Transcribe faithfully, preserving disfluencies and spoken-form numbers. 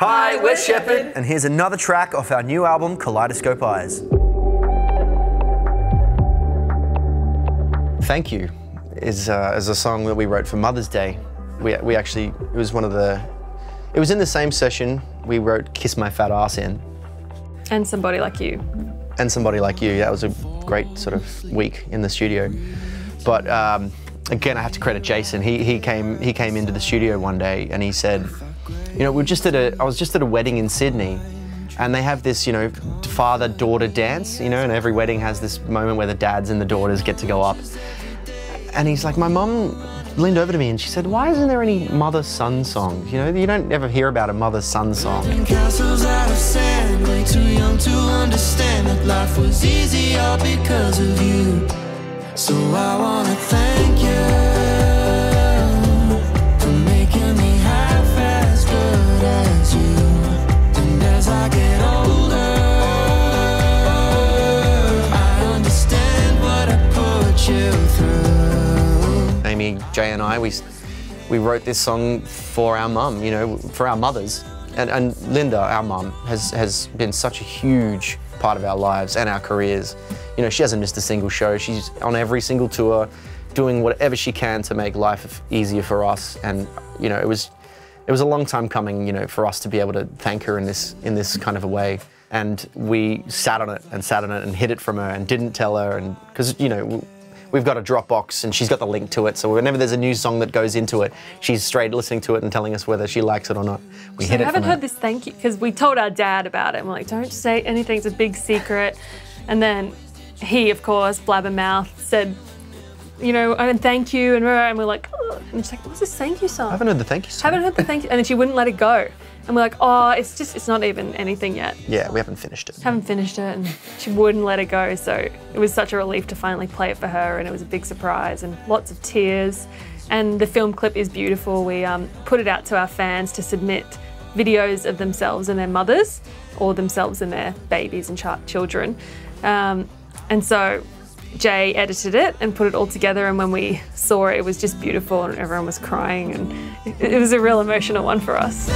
Hi, we're Shepherd. And here's another track off our new album, Kaleidoscope Eyes. Thank You is, uh, is a song that we wrote for Mother's Day. We, we actually, it was one of the, it was in the same session we wrote Kiss My Fat Arse in. And Somebody Like You. And Somebody Like You, that was a great sort of week in the studio. But um, again, I have to credit Jason. He, he, came, he came into the studio one day and he said, you know, we just at a, I was just at a wedding in Sydney and they have this, you know, father-daughter dance, you know, and every wedding has this moment where the dads and the daughters get to go up. And he's like, my mum leaned over to me and she said, why isn't there any mother-son songs? You know, you don't ever hear about a mother-son song. So I want to thank you for making me half as good as you. And as I get older, I understand what I put you through. Amy, Jay and I, we, we wrote this song for our mum, you know, for our mothers. And, and Linda, our mum, has, has been such a huge part of our lives and our careers. You know, she hasn't missed a single show. She's on every single tour, doing whatever she can to make life easier for us. And, you know, it was, it was a long time coming, you know, for us to be able to thank her in this, in this kind of a way. And we sat on it and sat on it and hid it from her and didn't tell her. And, because, you know, we've got a Dropbox and she's got the link to it. So whenever there's a new song that goes into it, she's straight listening to it and telling us whether she likes it or not. We so hid it haven't heard her. This thank you, because we told our dad about it. And we're like, don't say anything, it's a big secret. And then he, of course, blabbermouth, said, you know, and thank you, and we're like, oh. And she's like, what's this thank you song? I haven't heard the thank you song. I haven't heard the thank you, and then she wouldn't let it go. And we're like, oh, it's just, it's not even anything yet. Yeah, we haven't finished it. Haven't finished it, and she wouldn't let it go, so it was such a relief to finally play it for her, and it was a big surprise, and lots of tears. And the film clip is beautiful. We um, put it out to our fans to submit videos of themselves and their mothers, or themselves and their babies and ch children. Um, And so Jay edited it and put it all together, and when we saw it, it was just beautiful and everyone was crying, and it was a real emotional one for us.